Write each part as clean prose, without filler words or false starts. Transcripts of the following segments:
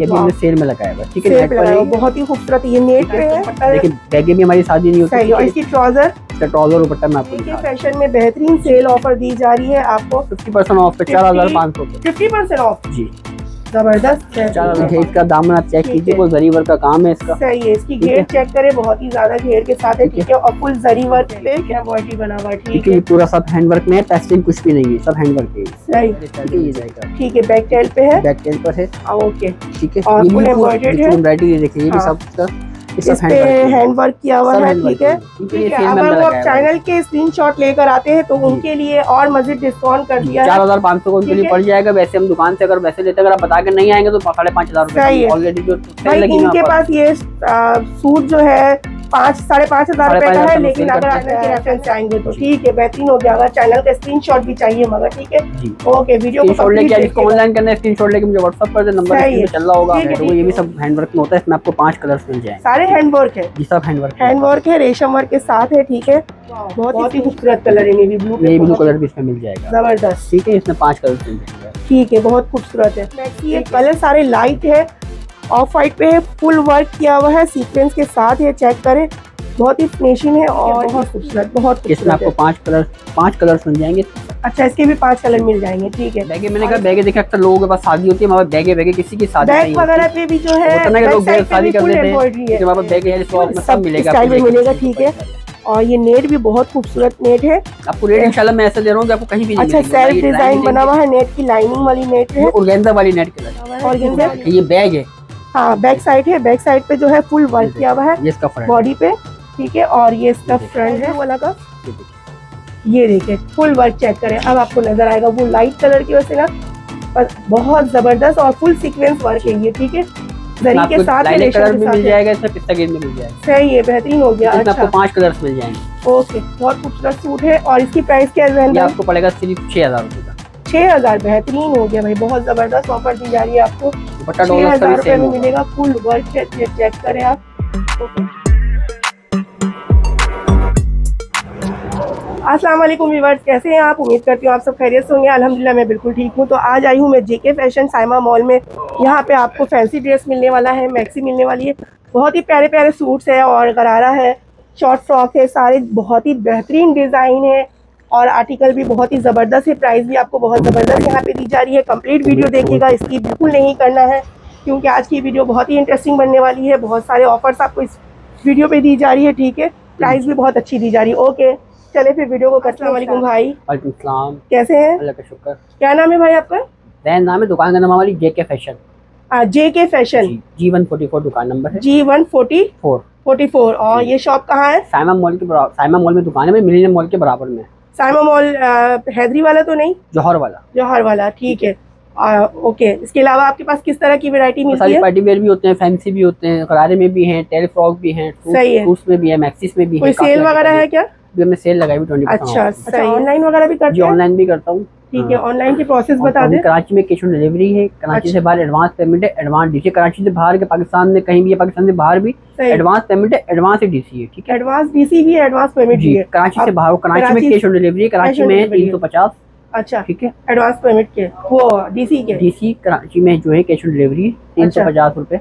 ये भी हमने सेल में लगाया हुआ, ठीक है। बहुत ही खूबसूरत ये नेट पे है, लेकिन बैगे भी हमारी सादी नहीं होती है। इसकी ट्राउजर दुपट्टा में आपको J.K फैशन में बेहतरीन सेल ऑफर दी जा रही है, आपको 50% ऑफ पे 4500 50% ऑफ जी, जबरदस्त। इसका दामन आप चेक कीजिए, वो जरी वर्क का काम है इसका, सही है। इसकी घेर चेक करें, बहुत ही ज्यादा घेर के साथ है, ठीक है। और फुल जरी वर्क पे क्या बॉडी बनावट, ठीक है। पूरा सब हैंड वर्क में है, पेस्टिंग कुछ भी नहीं है, सब हैंड वर्क है, ठीक है। बैक टेल पे है, बैक टेल पर है, ओके, ठीक है। और फुल एम्ब्रॉयडरी है, ये देखिए ये भी सब इस पे हैंडवर्क किया हुआ है, ठीक है। अगर वो चैनल के स्क्रीनशॉट लेकर आते हैं तो उनके लिए और मजीद डिस्काउंट कर दिया है, 4500 उनके लिए पड़ जाएगा। वैसे हम दुकान से अगर वैसे लेते, अगर आप बता के नहीं आएंगे तो 5500 ऑलरेडी जो भाई इनके पास ये सूट जो है 5,500 रुपए का है, लेकिन अगर आपके रेफरेंस आएंगे तो ठीक है, बेहतरीन हो गया। अगर चैनल का स्क्रीनशॉट भी चाहिए मगर, ठीक है, ओके। वीडियो को ऑनलाइन करना है, स्क्रीनशॉट लेके मुझे व्हाट्सएप पर नंबर चल रहा होगा। ये भी सब हैंडवर्क में होता है, इसमें आपको 5 कलर्स मिल जाएंगे, सारे हैंडवर्क है, ये सब हैंडवर्क है, रेशम वर्क के साथ है, ठीक है। बहुत ही खूबसूरत कलर है, ब्लू कलर भी इसमें मिल जाएगा, जबरदस्त, ठीक है। इसमें 5 कलर मिल जाएगा, ठीक है, बहुत खूबसूरत है। ये कलर सारे लाइट है, ऑफ वाइट पे है, फुल वर्क किया हुआ है, सीक्वेंस के साथ है, चेक करें, बहुत ही फिनिशिंग है और बहुत खूबसूरत, बहुत। इसमें आपको 5 कलर्स मिल जाएंगे, अच्छा इसके भी 5 कलर मिल जाएंगे, ठीक है। बैगे मैंने कहा, बैगे देखा अक्सर लोगों के पास शादी होती है, बैगे किसी की शादी बैग वगैरह पे भी जो है शादी कर लेते हैं, सब मिलेगा, ठीक है। और ये नेट भी बहुत खूबसूरत नेट है, आपको रेट इंशाल्लाह मैं ऐसा दे रहा हूँ आपको कहीं भी नहीं, अच्छा सेल्फ डिजाइन बना हुआ है, नेट की लाइनिंग वाली नेट है, ऑर्गेन्जा वाली नेट कलर। ये बैग है, हाँ, बैक साइड है, बैक साइड पे जो है फुल वर्क किया हुआ है बॉडी पे, ठीक है। और ये इसका फ्रंट है वाला का, ये देखिए फुल वर्क चेक करें, अब आपको नजर आएगा वो लाइट कलर की वजह से ना, पर बहुत जबरदस्त और फुल सीक्वेंस वर्क है ये, ठीक है। जरी के साथ मिल जाएगा, सही है, बेहतरीन हो गया। आपको 5 कलर्स मिल जाएंगे, ओके, बहुत खूबसूरत सूट है। और इसकी प्राइस क्या है? आपको पड़ेगा सिर्फ 6000 रुपये का, 6000, बेहतरीन हो गया भाई, बहुत जबरदस्त ऑफर दी जा रही है आपको, 6000 रुपए में मिलेगा, फुल वर्क है, चेक करें आप। अस्सलाम वालेकुम व्यूअर्स, कैसे हैं आप? उम्मीद करती हूँ आप सब खैरियत से होंगे। अल्हम्दुलिल्लाह मैं बिल्कुल ठीक हूँ। तो आज आई हूँ मैं J.K फैशन साइमा मॉल में। यहाँ पे आपको फैंसी ड्रेस मिलने वाला है, मैक्सी मिलने वाली है, बहुत ही प्यारे प्यारे सूट्स है और गरारा है, शॉर्ट फ्रॉक है, सारे बहुत ही बेहतरीन डिज़ाइन है और आर्टिकल भी बहुत ही ज़बरदस्त है, प्राइस भी आपको बहुत ज़बरदस्त यहाँ पे दी जा रही है। कंप्लीट वीडियो देखिएगा, इसकी बिल्कुल नहीं करना है क्योंकि आज की वीडियो बहुत ही इंटरेस्टिंग बनने वाली है, बहुत सारे ऑफर्स आपको इस वीडियो पे दी जा रही है, ठीक है, प्राइस भी बहुत अच्छी दी जा रही है, ओके। चले फिर वीडियो को करते हैं। वालेकुम भाई, कैसे हैं? अल्लाह का शुक्र। क्या नाम है भाई आपका? नाम है, दुकान का नाम हमारी J.K fashion, J.K fashion G144 दुकान नंबर है, G144। और ये शॉप कहाँ है? साइमा मॉल के बराबर, साइमा मॉल में दुकान है, मिलेनियम मॉल के बराबर में। साइमा मॉल हैदरी वाला तो नहीं, जोहर वाला, ठीक है, ओके। इसके अलावा आपके पास किस तरह की वैरायटी मिलती है? पार्टी वेयर भी होते हैं, फैंसी भी होते हैं, गरारे में भी हैं, टेल फ्रॉक भी हैं, सूट्स में भी है, मैक्सिस में भी है। कोई सेल वगैरह है क्या? भी हमने सेल लगाई 20%। अच्छा, ऑनलाइन वगैरह भी करते हैं? ऑनलाइन भी करता हूँ, ठीक है। ऑनलाइन की प्रोसेस बता दें। कराची में कैश ऑन डिलीवरी है, कराची से बाहर एडवांस पेमेंट है, एडवांस डीसी। कराची से बाहर के पाकिस्तान में कहीं भी, पाकिस्तान से बाहर भी एडवांस पेमेंट है, एडवांस डीसी है, ठीक है, एडवांस डीसी भी है, एडवांस पेमेंट भी है। कराची से बाहर, कराची में कैश ऑन डिलीवरी है, कराची में 350, अच्छा, ठीक है, एडवांस पेमेंट के, वो डीसी कराची में जो है कैश ऑन डिलीवरी 350 रुपए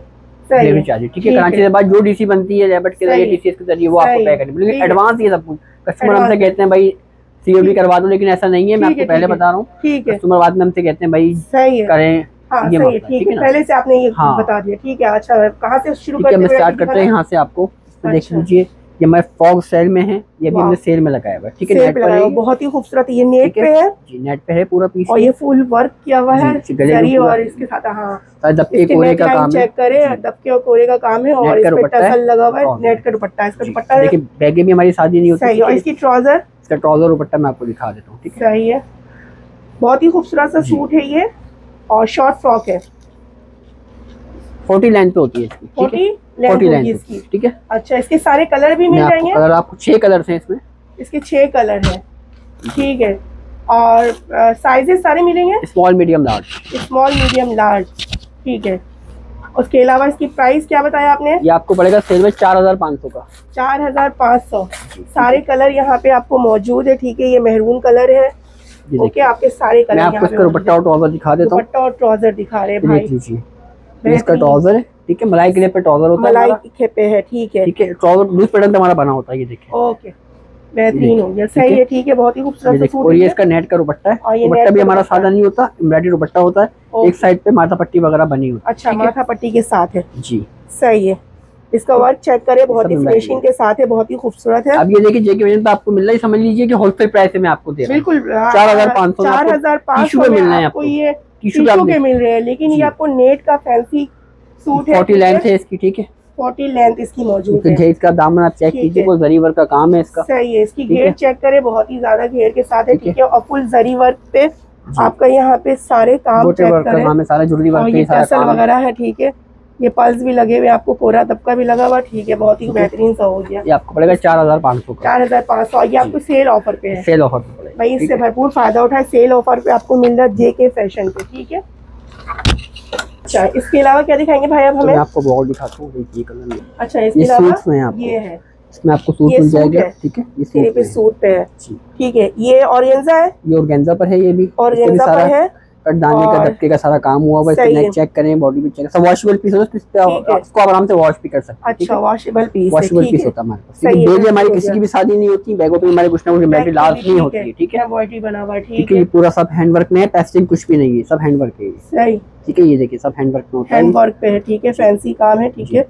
डिलीवरी चार्ज, ठीक है। कराची के बाद जो डीसी बनती है लेबर के जरिए, डीसीएस के जरिए, वो आपको पे करनी पड़ेगी। एडवांस ये सब कुछ कस्टमर हमसे कहते हैं भाई सीओडी करवा दो, लेकिन ऐसा नहीं है, मैं आपको पहले बता रहा हूँ, कस्टमर बाद में हमसे कहते हैं भाई करें, ये ठीक है, पहले से आपने ये बता दिया, ठीक है। अच्छा, कहाँ से शुरू करते हैं? स्टार्ट करते हैं यहाँ से, आपको देख लीजिए ये हमारे फॉग सेल में है, ये भी हमने सेल में लगाया हुआ है, ठीक है। नेट पर है, बहुत ही खूबसूरत, ये नेट पे है जी, नेट पे है पूरा पीस और ये फुल वर्क किया हुआ है जरी और इसके साथ, हाँ, दबके कोरे का काम है, चेक करें, दबके और कोरे का काम है और इसमें टसल लगा हुआ है, नेट का दुपट्टा, इसका दुपट्टा देखिए, बैगे भी हमारी शादी नहीं होती है। इसकी ट्राउजर, इसका ट्राउजर दुपट्टा मैं आपको दिखा देता हूँ, ठीक है, सही है, बहुत ही खूबसूरत सा सूट है ये और शॉर्ट फ्रॉक है, 40 लेंथ पे होती है इसकी, 40 लेंथ इसकी, ठीक है। अच्छा, इसके सारे कलर भी मिल जाएंगे? कलर आपको 6 कलर हैं इसमें, इसके 6 कलर हैं, ठीक है। और साइजेस सारे मिलेंगे, small medium large, small medium large, ठीक है। उसके अलावा इसकी प्राइस क्या बताया आपने? ये आपको पड़ेगा सेल में 4500 का, 4500। सारे कलर यहाँ पे आपको मौजूद है, ठीक है। ये मेहरून कलर है, ओके, आपके सारे कलर। मैं आपको इसका दुपट्टा और ट्राउजर दिखा देता हूँ, दुपट्टा और ट्राउजर दिखा रहे हैं भाई, इसका ट्राउजर है, ठीक है, मलाई के लिए पे ट्राउजर होता है, मलाई के पे है, ठीक है, ठीक है, ट्राउजर लूज पैटर्न हमारा बना होता है, ये देखिए, ओके, बेहतरीन हो गया, सही है, ठीक है, बहुत ही खूबसूरत सूट है। और ये इसका नेट का दुपट्टा है, दुपट्टा भी हमारा सादा नहीं होता, एम्ब्रॉयडरी दुपट्टा होता है, एक साइड पे माथा पट्टी वगैरह बनी हुई है, अच्छा, माथा पट्टी के साथ है जी, सही है, इसका वर्क चेक करें, बहुत ही फिनिशिंग के साथ है, बहुत ही खूबसूरत है। अब ये देखिए जेके फैशन पे आपको मिल रहा है, समझ लीजिए कि होलसेल प्राइस में आपको दे रहा है, बिल्कुल 4,500 में मिल रहा है आपको, ये टिश्यू के मिल रहे हैं, लेकिन ये आपको नेट का फैंसी सूट है, 40 लेंथ है इसकी, ठीक है, 40 लेंथ इसकी मौजूद है, इसका दामन आप चेक कीजिए, वो जरी वर्क का काम है इसका, सही है, इसकी घेर चेक करें, बहुत ही ज्यादा घेर के साथ है, ठीक है, और फुल जरी वर्क पे आपका यहाँ पे सारे काम चेक करें, सारा जरूरी वर्क वगैरह है, ठीक है, ये पल्स भी लगे हुए, आपको कोरा तबका भी लगा हुआ, ठीक है, बहुत ही बेहतरीन सा हो गया, ये आपको पड़ेगा 4,500 का, 4,500, ये आपको सेल ऑफर पे है, सेल ऑफर पे भाई, इससे भरपूर फायदा उठाए, सेल ऑफर पे आपको मिल रहा है जेके फैशन पे, ठीक है। अच्छा, इसके अलावा क्या दिखाएंगे भाई आप हमें? आपको बहुत दिखाता हूँ, अच्छा, इसके अलावा ये है, इसमें आपको सूट मिल जाएगा, ठीक है, ये सिर्फ इस सूट पे है, ठीक है, ये ऑर्गेन्जा है, ये ऑर्गेन्जा पर है, ये भी ऑर्गेन्जा पर है, दाने का धक्के का सारा काम हुआ हुआ, नेक चेक करें, बॉडी भी चेक, सब वॉशेबल पीस होता है, इस पे आप इसको आराम से वॉश भी कर सकते हैं, अच्छा, वॉशेबल पीस, वॉशेबल पीस होता है हमारे पास, क्योंकि बैग हमारी किसी की भी शादी नहीं होती, बैगों पे हमारे कुछ ना कुछ एम्ब्रॉयडरी लाजमी होती है, ठीक है, एम्ब्रॉयडरी बना हुआ है, ठीक है, पूरा सब हैंड वर्क में है, पेस्टिंग कुछ भी नहीं है, सब हैंड वर्क है, सही, ठीक है, ये देखिए सब हैंड वर्क में होता है, हैंड वर्क पे है, ठीक है, फैंसी काम है, ठीक है,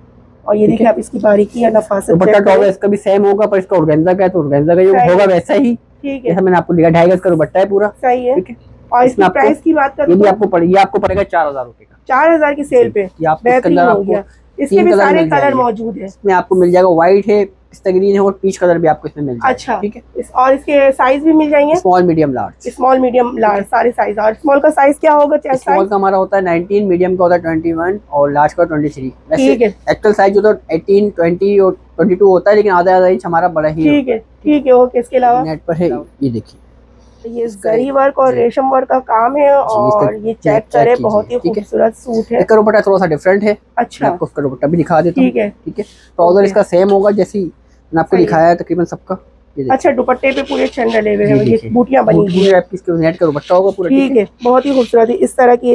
और ये देखिए आप इसकी बारीकी या नफासत, दुपट्टा टॉप इसका भी सेम होगा, पर इसका ऑर्गेन्जा का है तो ऑर्गेन्जा का जो होगा वैसा ही, ठीक है, जैसा मैंने आपको दिखाया, 2.5 गज का दुपट्टा है पूरा, सही है, ठीक है, और इसकी प्राइस की बात करें, आपको पड़ेगा 4,000 रुपए का, 4,000 की सेल पे, बेहतरीन, इसके भी सारे कलर मौजूद है, इसमें आपको मिल जाएगा, व्हाइट है, पिस्ता ग्रीन है, और पीच कलर भी आपको इसमें मिल जाएगा, अच्छा, ठीक है, और इसके साइज भी मिल जाएंगे, small medium large, small medium large सारे साइज, और स्मॉल का साइज क्या होगा? स्मॉल का हमारा होता है 19, मीडियम का होता है 21 और लार्ज का 23, ठीक है, एक्चुअल साइज होता है 18, 20 और 22 होता है, लेकिन आधा आधा इंच हमारा बड़ा ही, ठीक है, ठीक है, ओके। इसके अलावा नेट पर है, ये देखिए ये जरी वर्क और रेशम वर्क का काम है, और ये चेक करे, बहुत ही खूबसूरत सूट है, इसका दुपट्टा थोड़ा सा डिफरेंट है, अच्छा, आपको इसका दुपट्टा भी दिखा देता हूं, ठीक है, ठीक है, ट्राउजर इसका सेम होगा जैसी मैंने आपको दिखाया है तकरीबन सबका, अच्छा, दुपट्टे पे पूरे छंद डले हुए हैं, ये बूटियां बनी हुई है, आपकी इसके नेट का दुपट्टा होगा पूरा, ठीक है, बहुत ही खूबसूरत है, इस तरह की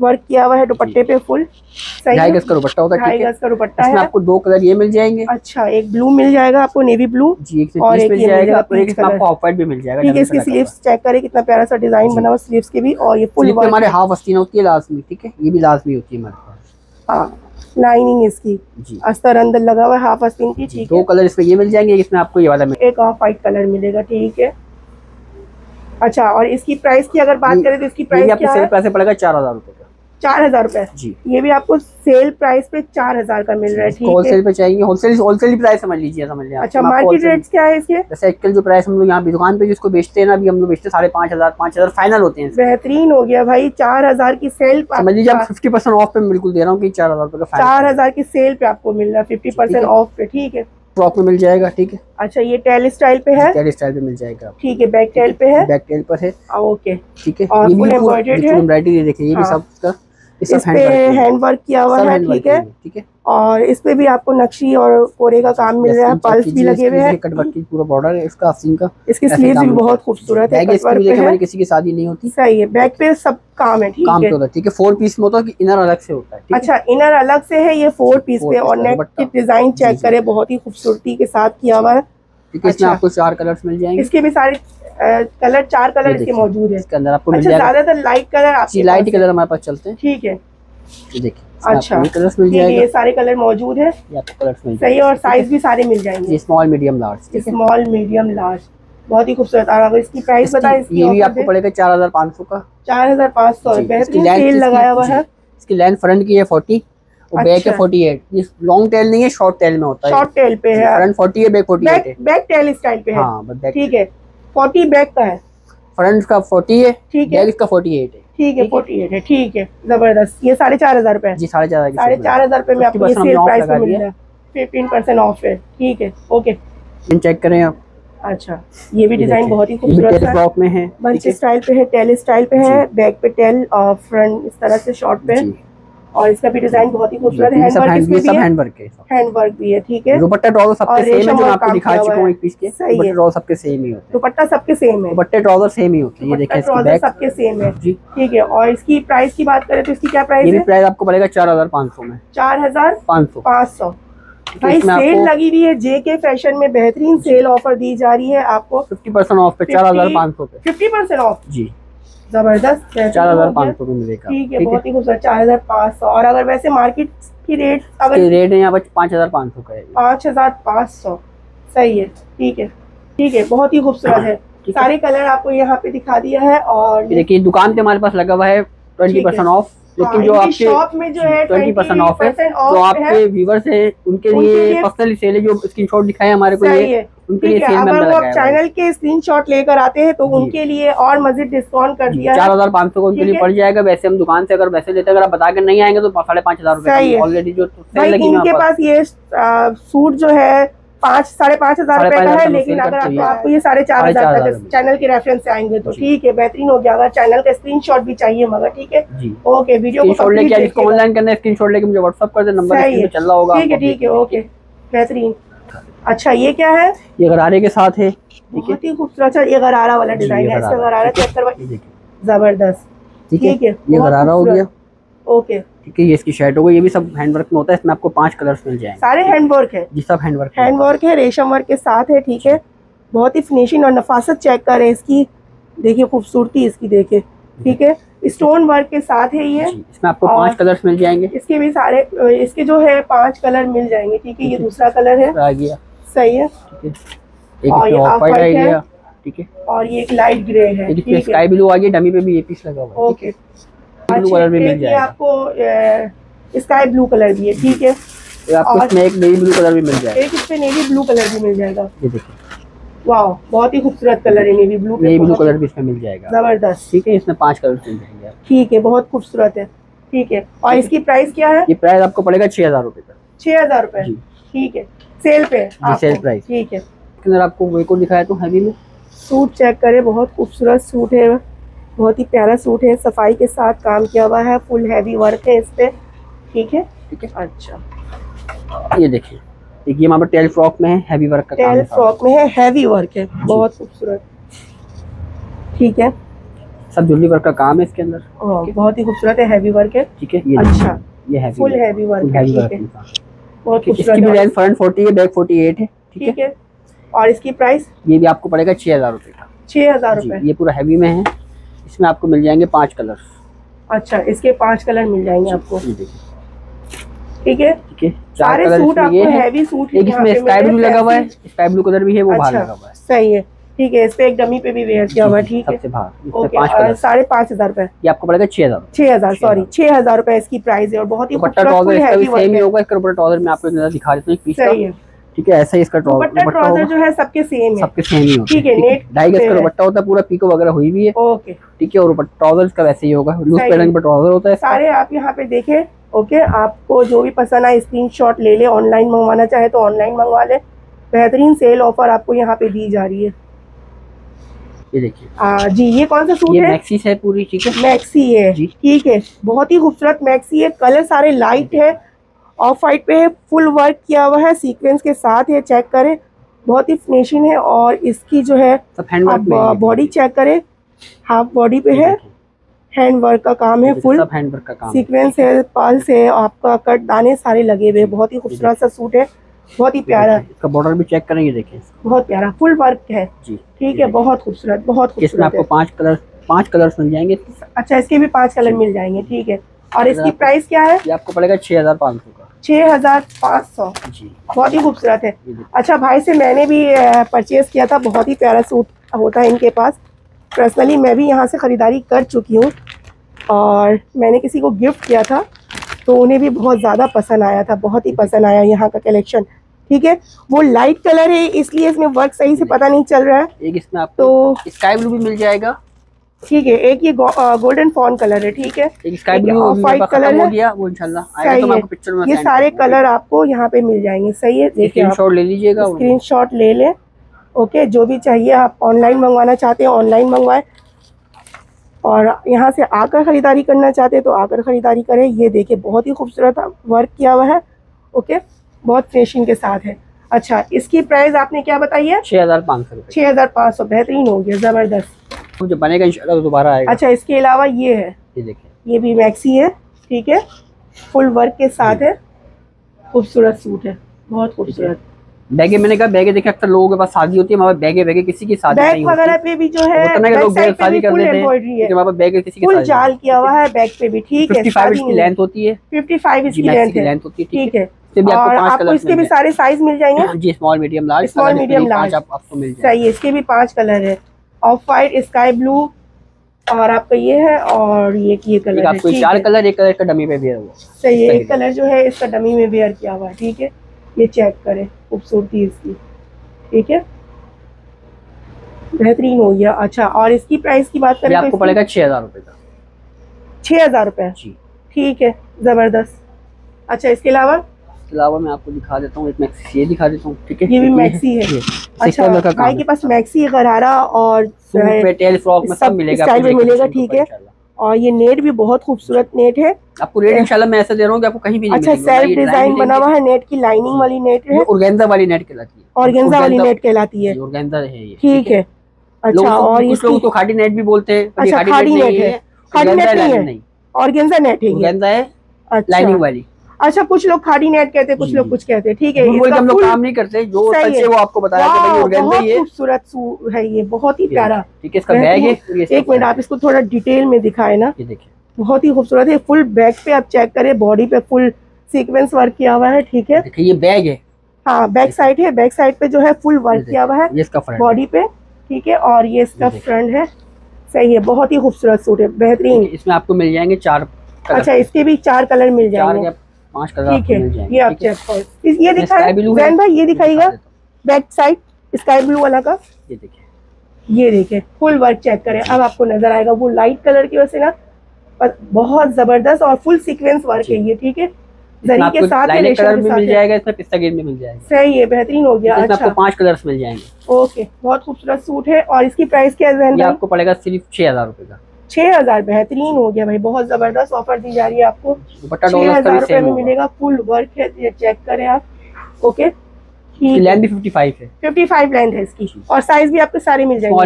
वर्क किया हुआ है दुपट्टे पे, फुल 2.5 गज का दुपट्टा होता है, 2.5 गज का दुपट्टा है, इसमें आपको 2 कलर ये मिल जाएंगे, अच्छा, एक ब्लू मिल जाएगा आपको, नेवी ब्लू जी, और एक मिल जाएगा आपको ऑफ वाइट भी मिल जाएगा, ठीक है, इसकी स्लीव्स चेक करें, कितना प्यारा सा डिजाइन बना हुआ स्लीव्स के भी, और ये फुल हमारे हाफ अस्तीन होती है लाजमी, ठीक है, ये भी लाजमी होती है हमारे पास, हां, लाइनिंग इसकी अस्तर अंदर लगा हुआ है, हाफ अस्तीन की, ठीक है, 2 कलर इसमें ये मिल जाएंगे, इसमें आपको ये वाला मिलेगा, एक ऑफ वाइट कलर मिलेगा, ठीक है, अच्छा, और इसकी प्राइस की अगर बात करें तो इसकी प्राइस आपको सेल प्राइस पे पड़ेगा 4,000 रुपए का, 4,000 रुपए जी, ये भी आपको सेल प्राइस पे 4,000 का मिल रहा है, ठीक है, होलसेल पे चाहिए, होलसेल होलसेल प्राइस समझ लीजिए, समझ लीजिए, अच्छा, मार्केट रेट्स क्या है इसके? जैसे एक्चुअल जो प्राइस हम लोग यहाँ दुकान पे जिसको बेचते हैं ना, अभी हम लोग बेचते हैं 5,500 फाइनल होते हैं, बेहतरीन हो गया भाई, 4,000 की सेल समझ लीजिए, 50% ऑफ पे बिल्कुल दे रहा हूँ, 4,000 रुपए का, 4,000 की सेल पे आपको मिल रहा है, 50% ऑफ पे, ठीक है, फ्रॉक में मिल जाएगा, ठीक है, अच्छा, ये टेल स्टाइल पे है, टेल स्टाइल पे मिल जाएगा, ठीक है, बैक टेल पे है, बैक टेल पर है, ओके, ठीक है, और फुल एम्ब्रॉयडर्ड है, एम्ब्रॉयडरी देखिए, ये भी सब का इस पे हैंड वर्क किया हुआ है, ठीक है, ठीक है, और इस पे भी आपको नक्शी और कोरे का काम मिल रहा है, पल्स भी लगे हुए हैं, कट वर्क की पूरा बॉर्डर है इसका, आस्तीन का, इसकी स्लीव्स भी बहुत खूबसूरत है, बैक पे हमारी किसी की शादी नहीं होती, सही है, बैक पे सब काम है, ठीक है, ठीक है, 4 पीस में होता है, इनर अलग से होता है, अच्छा, इनर अलग से है, ये 4 पीस पे, और नेक की डिजाइन चेक करे, बहुत ही खूबसूरती के साथ किया हुआ है, ठीक है, इसमें आपको 4 कलर्स मिल जाएंगे, इसके भी सारे कलर 4 कलर इसके मौजूद है, इसके अंदर आपको मिल जाएगा, ज्यादातर लाइट कलर आपके, लाइट कलर हमारे पास चलते हैं, ठीक है, ये देखिए, अच्छा, कलर्स मिल जाएंगे, ये सारे कलर मौजूद है, ये आपको कलर्स मिल जाएंगे, सही, और साइज भी सारे मिल जाएंगे, small medium large, small medium large, बहुत ही खूबसूरत, और इसकी प्राइस बताएं, ये भी आपको पड़ेगा 4,500 का, 4,500 रुपए, सेल लगाया हुआ है, इसकी लेंथ फ्रंट की है 40 और बैक है 48, ये लॉन्ग टेल नहीं है, शॉर्ट टेल में होता है, शॉर्ट टेल पे है, फ्रंट 40 है, बैक 48 है, बैक टेल स्टाइल पे है, हां, ठीक है, 40 बैक का है, फ्रंट का 40 है, ठीक है, बैक का 48 है, ठीक है, 48 है, ठीक है, जबरदस्त, ये 4,500 रुपए जी, 4,500 रुपए में आपको सेल प्राइस पे मिल रहा है, 15% ऑफ है, ठीक है, ओके, इन चेक करें आप, अच्छा, ये भी डिजाइन बहुत ही खूबसूरत है, टॉप में है, बंच स्टाइल पे है, टेल स्टाइल पे है, बैक पे टेल और फ्रंट इस तरह से शॉर्ट पे, और इसका भी डिजाइन बहुत ही खूबसूरत है, हैंडवर्क भी है, ठीक है। दुपट्टा ट्राउजर सबके सेम है, जो आपको दिखा चुका हूं एक पीस के, बट ट्राउजर सबके सेम ही होते हैं, दुपट्टा सबके सेम है, दुपट्टे ट्राउजर सेम ही होते हैं, ये देखिए इसके बैक सबके सेम है, ठीक है। और इसकी प्राइस की बात करें तो इसकी क्या प्राइस है? ये प्राइस आपको पड़ेगा 4500 में, 4500। भाई सेल लगी हुई है, जेके फैशन में बेहतरीन सेल ऑफर दी जा रही है आपको 50% ऑफ पे, 4500 पे 50% ऑफ जी, जबरदस्त 4500 में मिलेगा, ठीक है, बहुत ही खूबसूरत 4500। और अगर वैसे मार्केट की रेट, अगर रेट है यहाँ पर 5500 का है, 5500 सही है, ठीक है, ठीक है, बहुत ही खूबसूरत है। सारे कलर आपको यहाँ पे दिखा दिया है। और देखिए दुकान पे हमारे पास लगा हुआ है 20% ऑफ, लेकिन जो आपके शॉप में जो है 20% ऑफ है, जो आपके व्यूअर्स हैं उनके लिए पर्सनली सेल है, जो स्क्रीनशॉट दिखाए हमारे को ये उनके लिए सेल में लगा है। चैनल के स्क्रीनशॉट लेकर आते हैं तो उनके लिए और मजीद डिस्काउंट कर दिया है, 4500 उनके लिए पड़ जाएगा। वैसे हम दुकान से अगर वैसे लेते, अगर आप बता के नहीं आएंगे तो 5500 ऑलरेडी जो सेल लगी है उनके पास। ये सूट जो है 5,500 रुपए का है, लेकिन अगर आपको ये 4,500 तक चैनल के रेफरेंस से आएंगे तो ठीक है, बेहतरीन हो गया। अगर चैनल का स्क्रीनशॉट भी चाहिए मगर, ठीक है, ओके, वीडियो को ऑनलाइन करना है, स्क्रीनशॉट लेके मुझे व्हाट्सएप कर दे, नंबर चल रहा होगा, ठीक है, ठीक है, ओके, बेहतरीन। अच्छा ये क्या है? ये गरारे के साथ है, बहुत ही खूबसूरत, ये गरारा वाला डिजाइन है, इसका गरारा चेक करवाइए, जबरदस्त, ठीक है, ये गरारा हो गया, ओके, ठीक है, ये इसकी शर्ट हो गई, ये भी सब हैंडवर्क में होता है, इसमें आपको 5 कलर्स मिल जाएंगे, सारे हैंडवर्क है जी, सब हैंडवर्क है, रेशम वर्क के साथ है, ठीक है, बहुत ही फिनिशिंग और नफासत चेक करें इसकी, देखिए खूबसूरती इसकी, देखिए, ठीक है, स्टोन वर्क के साथ है ये, इसमें आपको 5 कलर्स मिल जाएंगे, इसके भी सारे, इसके जो है 5 कलर मिल जाएंगे, ठीक है, ये दूसरा कलर है, सही है, ठीक है, और ये एक लाइट ग्रे है, स्काई ब्लू आ गया, डमी पे भी ये पीस लगा हुआ है, ओके, ब्लू कलर में मिल जाएगा आपको, स्काई ब्लू कलर भी है, ठीक है, आपको इसमें एक नेवी ब्लू कलर भी मिल जाएगा, एक इसमें नेवी ब्लू कलर भी मिल जाएगा, ये देखिए, वाह, बहुत ही खूबसूरत कलर है navy blue, navy blue colour भी इसमें मिल जाएगा, जबरदस्त, ठीक है, इसमें 5 कलर मिल जाएंगे, ठीक है, बहुत खूबसूरत है, ठीक है। और इसकी प्राइस क्या है? ये प्राइस आपको पड़ेगा 6000 रुपए का, 6000 रुपए, ठीक है, सेल पे सेल प्राइस, ठीक है। आपको वे को दिखाया तो हैवी में सूट चेक करे, बहुत खूबसूरत सूट है, बहुत ही प्यारा सूट है, सफाई के साथ काम किया हुआ है, फुल हैवी वर्क है इस पे, ठीक है, ठीक है। अच्छा ये देखिए, देखिए वहाँ पर टेल फ्रॉक में है, हैवी वर्क का काम, टेल फ्रॉक में है, हैवी वर्क है, बहुत खूबसूरत, ठीक है, सब जूलरी वर्क का काम है इसके अंदर, बहुत ही खूबसूरत है, हैवी वर्क है, ठीक है, अच्छा ये फुल हैवी वर्क है, ठीक है, बहुत खूबसूरत, फ्रंट 40 है, बैक 48 है, ठीक है। और इसकी प्राइस? ये भी आपको पड़ेगा 6000 रुपए का, 6000 रुपए, ये पूरा हैवी में है, इसमें आपको मिल जाएंगे 5 कलर, अच्छा इसके 5 कलर मिल जाएंगे आपको, ठीक है, ठीक है, सारे सूट आपको हैवी सूट, इसमें स्काई ब्लू लगा हुआ है, स्काई ब्लू कलर भी है, वो बाहर लगा हुआ है, सही है, ठीक है, इस पे एक डमी पे भी वेयर किया हुआ है, ठीक है, सबसे बाहर, ओके, 5500 रुपए, ये आपको पड़ेगा 6000 रुपए इसकी प्राइस है, और बहुत ही दिखा देते हैं, ठीक है, ऐसा ही इसका ट्राउजर जो है सबके सेम है, सबके सेम ही होता है, ठीक है, नेट 2.5 गज का दुपट्टा होता है, पूरा पीको वगैरह हुई भी है, ओके, ठीक है, और ट्राउजर इसका वैसे ही होगा, लूज पैटर्न का ट्राउजर होता है, सारे आप यहाँ पे देखें, ओके, आपको जो भी पसंद आए स्क्रीनशॉट ले ले, ऑनलाइन मंगवाना चाहे तो ऑनलाइन मंगवा ले, बेहतरीन सेल ऑफर आपको यहाँ पे दी जा रही है। ये देखिए जी, ये कौन सा सूट है? मैक्सी है पूरी, ठीक है, मैक्सी है, ठीक है, बहुत ही खूबसूरत मैक्सी है, कलर सारे लाइट है, ऑफ वाइट पे है, फुल वर्क किया हुआ है, सीक्वेंस के साथ है, चेक करें, बहुत ही फिनिशिंग है, और इसकी जो है आप बॉडी चेक करें, हाफ बॉडी पे है, हैंड वर्क का काम है, फुल हैंड वर्क का काम, सीक्वेंस है, पर्ल्स है, आपका कट दाने सारे लगे हुए, बहुत ही खूबसूरत सा सूट है, बहुत ही प्यारा, इसका बॉर्डर भी चेक करेंगे, देखिए बहुत प्यारा फुल वर्क है, ठीक है, बहुत खूबसूरत, बहुत खूबसूरत, इसमें आपको 5 कलर मिल जाएंगे, अच्छा इसके भी 5 कलर मिल जाएंगे, ठीक है। और इसकी प्राइस क्या है? ये आपको पड़ेगा 6500 का, 6500, बहुत ही खूबसूरत है। अच्छा भाई से मैंने भी परचेज किया था, बहुत ही प्यारा सूट होता है इनके पास, पर्सनली मैं भी यहाँ से ख़रीदारी कर चुकी हूँ, और मैंने किसी को गिफ्ट किया था तो उन्हें भी बहुत ज़्यादा पसंद आया था, बहुत ही पसंद आया यहाँ का कलेक्शन, ठीक है, वो लाइट कलर है इसलिए इसमें वर्क सही से पता नहीं चल रहा है, एक इसमें आपको स्काई ब्लू भी मिल जाएगा, ठीक है, एक ये गोल्डन फॉन कलर है, ठीक है, sky blue off white colour हो गया, वो इंशाल्लाह आएगा तो आपको पिक्चर में, ये सारे कलर आपको यहाँ पे मिल जाएंगे, सही है, देखिए स्क्रीनशॉट ले लीजिएगा, स्क्रीनशॉट ले लें, ओके, जो भी चाहिए आप ऑनलाइन मंगवाना चाहते हैं ऑनलाइन मंगवाएं, और यहाँ से आकर ख़रीदारी करना चाहते हैं तो आकर ख़रीदारी करें। ये देखिए बहुत ही खूबसूरत वर्क किया हुआ है, ओके, बहुत फिनिशिंग के साथ है। अच्छा, इसकी प्राइस आपने क्या बताई है? 6500। बेहतरीन हो गया, ज़बरदस्त, जो बनेगा इंशाल्लाह दोबारा आएगा। अच्छा, इसके अलावा ये है, ये देखिए, ये भी मैक्सी है, ठीक है, फुल वर्क के साथ है, खूबसूरत सूट है, बहुत खूबसूरत। बैगे मैंने कहा, बैगे देखा अक्सर लोगों के पास शादी होती है, हमारे बैगे बैगे किसी की शादी नहीं होती, बैग वगैरह पे भी जो है फुल जाल किया हुआ है बैग पे भी, ठीक है। 55 इसकी लेंथ होती है, 55 इसकी लेंथ होती है, ठीक है। और आपको इसके भी सारे साइज मिल जाएंगे जी, small medium large, small medium large आपको मिल जाएंगे। इसके भी 5 कलर है, ऑफ वाइट, स्काई ब्लू, और आपका ये है, और ये कलर आपको 4 कलर, एक कलर का डमी में वेयर हुआ, सही है, एक कलर जो है इसका डमी में वेयर किया हुआ है, ठीक है। ये चेक करें खूबसूरती इसकी, ठीक है, बेहतरीन हो गया। अच्छा, और इसकी प्राइस की बात करें आपको पड़ेगा 6000 रुपए का, 6000 रुपए, ठीक है, जबरदस्त। अच्छा, इसके अलावा मैं आपको दिखा देता हूँ, एक मैक्सी ये दिखा देता हूँ, ठीक है, ये भी मैक्सी है। अच्छा, भाई के पास मैक्सी, गरारा और पेटेल फ्रॉक में सब मिलेगा, ठीक है। और ये नेट भी बहुत खूबसूरत नेट है, आपको रेट इंशाल्लाह मैं ऐसा दे रहा हूँ कि आपको कहीं भी नहीं मिलेगा। अच्छा, सेल्फ डिजाइन बना हुआ है, नेट की लाइनिंग वाली नेट है, ऑर्गेन्जा वाली नेट कहलाती है, ऑर्गेन्जा वाली नेट कहलाती है, ऑर्गेन्जा है ये, ठीक है। अच्छा, और कुछ लोग तो खाड़ी नेट भी बोलते हैं, अच्छा खाड़ी नेट है, खाड़ी नेट नहीं, ऑर्गेन्जा नेट है, ऑर्गेन्जा है लाइनिंग वाली। अच्छा, कुछ लोग खाड़ी नेट कहते हैं, कुछ लोग कुछ कहते हैं, ठीक है, हम लोग काम नहीं करते, जो है वो आपको बताया कि भाई ऑर्गेन्जा ये खूबसूरत सूट है, ये बहुत ही प्यारा, ठीक है। इसका बैग है, एक मिनट आप इसको थोड़ा डिटेल में दिखाए ना, ये देखिए बहुत ही खूबसूरत है, फुल बैक पे आप चेक करें, बॉडी पे फुल सीक्वेंस वर्क किया हुआ है, ठीक है। ये बैग है, हाँ, बैक साइड है, बैक साइड पे जो है फुल वर्क किया हुआ है बॉडी पे, ठीक है, और ये इसका फ्रंट है, सही है, बहुत ही खूबसूरत सूट है, बेहतरीन। इसमें आपको मिल जाएंगे 4 कलर, अच्छा इसके भी 4 कलर मिल जाएंगे, 5 कलर आपको मिल जाएंगे, ये आप चेक करें। ये दिखाएं भाई, ये दिखाइएगा बैक साइड स्काई ब्लू वाला का, ये देखिए, ये देखिए फुल वर्क चेक करें, अब आपको नजर आएगा वो लाइट कलर की वजह से ना, बहुत जबरदस्त और फुल सीक्वेंस वर्क है ये, ठीक है, जरी के साथ मिल जाएगा, इसमें पिस्ता ग्रीन में मिल जाएगा, सही है, बेहतरीन हो गया। अच्छा, आपको 5 कलर्स मिल जाएंगे, ओके, बहुत खूबसूरत सूट है। और इसकी प्राइस क्या है? आपको पड़ेगा सिर्फ 6000 रुपए का, 6000, बेहतरीन हो गया भाई, बहुत जबरदस्त ऑफर दी जा रही है आपको, 6000 रुपए में मिलेगा, फुल वर्क है, चेक करें आप, ओके। लेंथ भी 55 है, 55 लेंथ है इसकी, और साइज भी आपको सारे मिल जाएंगे,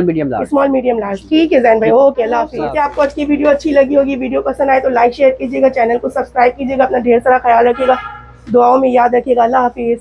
स्मॉल मीडियम लार्ज, ठीक है जैन भाई, ओके, अल्लाह हाफिज़। आपको आज की वीडियो अच्छी लगी होगी, वीडियो पसंद आए तो लाइक शेयर कीजिएगा, चैनल को सब्सक्राइब कीजिएगा, अपना ढेर सारा ख्याल रखिएगा, दुआओं में याद रखिएगा, अल्लाह हाफिज़।